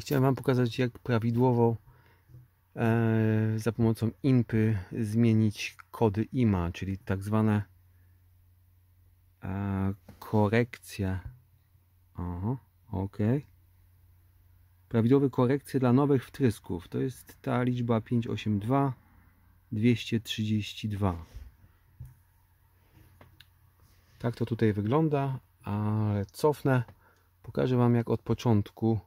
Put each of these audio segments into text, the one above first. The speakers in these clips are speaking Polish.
Chciałem Wam pokazać, jak prawidłowo za pomocą INPY zmienić kody IMA, czyli tak zwane korekcje. Aha, ok. Prawidłowe korekcje dla nowych wtrysków. To jest ta liczba 582 232. Tak to tutaj wygląda, ale cofnę. Pokażę Wam, jak od początku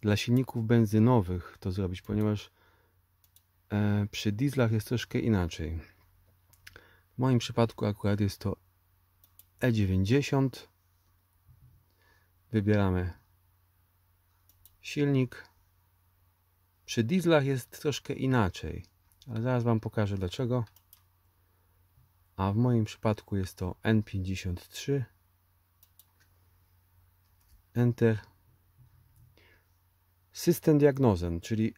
dla silników benzynowych to zrobić, ponieważ przy dieslach jest troszkę inaczej. W moim przypadku akurat jest to E90. Wybieramy silnik. Przy dieslach jest troszkę inaczej, ale zaraz Wam pokażę dlaczego. A w moim przypadku jest to N53. Enter. System diagnozen, czyli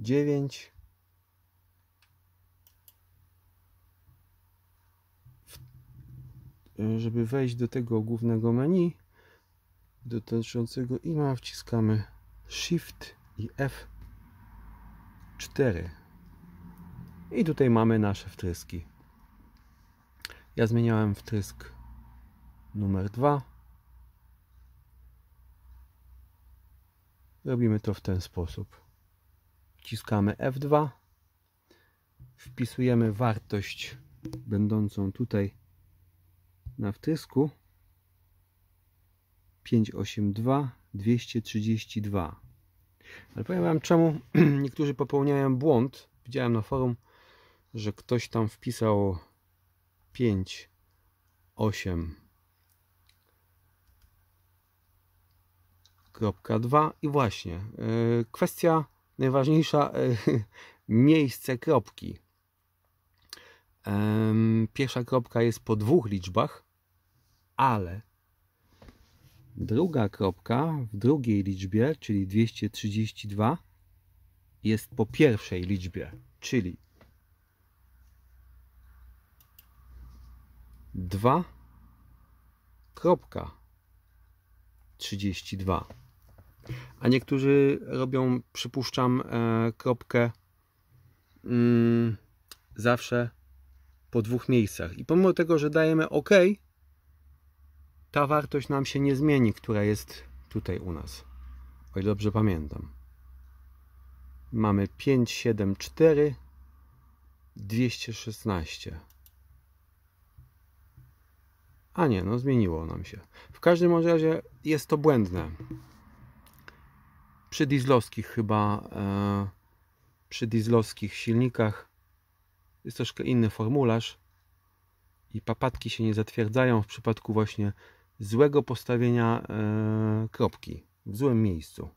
F9. Żeby wejść do tego głównego menu dotyczącego IMA, wciskamy Shift i F4. I tutaj mamy nasze wtryski. Ja zmieniałem wtrysk numer 2. Robimy to w ten sposób. Wciskamy F2. Wpisujemy wartość będącą tutaj na wtrysku. 582 232. Ale powiem Wam, czemu niektórzy popełniają błąd. Widziałem na forum, że ktoś tam wpisał 5,8.2 i właśnie kwestia najważniejsza, miejsce kropki. Pierwsza kropka jest po dwóch liczbach, ale druga kropka w drugiej liczbie, czyli 232, jest po pierwszej liczbie, czyli 2,32. A niektórzy robią, przypuszczam, kropkę zawsze po dwóch miejscach. I pomimo tego, że dajemy OK, ta wartość nam się nie zmieni, która jest tutaj u nas. O ile dobrze pamiętam. Mamy 574 216. A nie, no zmieniło nam się. W każdym razie jest to błędne. Przy dieslowskich chyba, przy dieslowskich silnikach jest troszkę inny formularz i papatki się nie zatwierdzają w przypadku właśnie złego postawienia kropki w złym miejscu.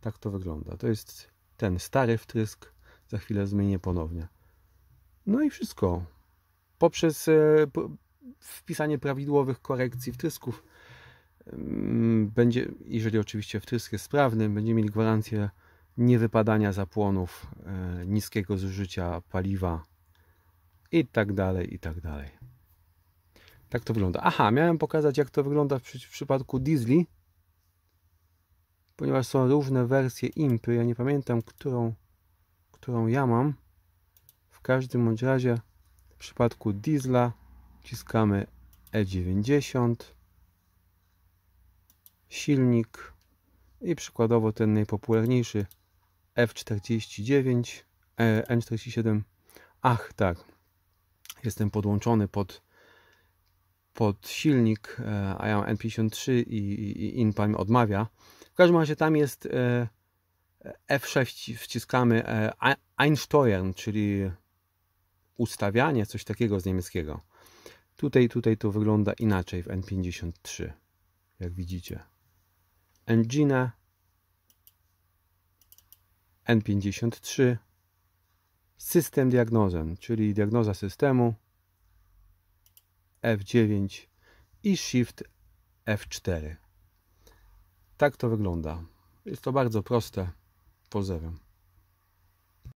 Tak to wygląda. To jest ten stary wtrysk. Za chwilę zmienię ponownie. No i wszystko. Poprzez wpisanie prawidłowych korekcji wtrysków będzie, jeżeli oczywiście wtrysk jest sprawny, będziemy mieli gwarancję niewypadania zapłonów, niskiego zużycia paliwa i tak dalej, i tak dalej. Tak to wygląda. Aha, miałem pokazać, jak to wygląda w przypadku diesli, ponieważ są różne wersje IMPY. Ja nie pamiętam, którą ja mam. W każdym bądź razie w przypadku diesla wciskamy E90, silnik i przykładowo ten najpopularniejszy F49, N47. Ach tak, jestem podłączony pod silnik, a ja mam N53 i INPA mi odmawia. W każdym razie tam jest F6, wciskamy Einsteuer, czyli ustawianie, coś takiego z niemieckiego. Tutaj to wygląda inaczej w N53, jak widzicie. Engine, N53, system diagnozen, czyli diagnoza systemu, F9 i Shift F4. Tak to wygląda. Jest to bardzo proste. Pozdrawiam.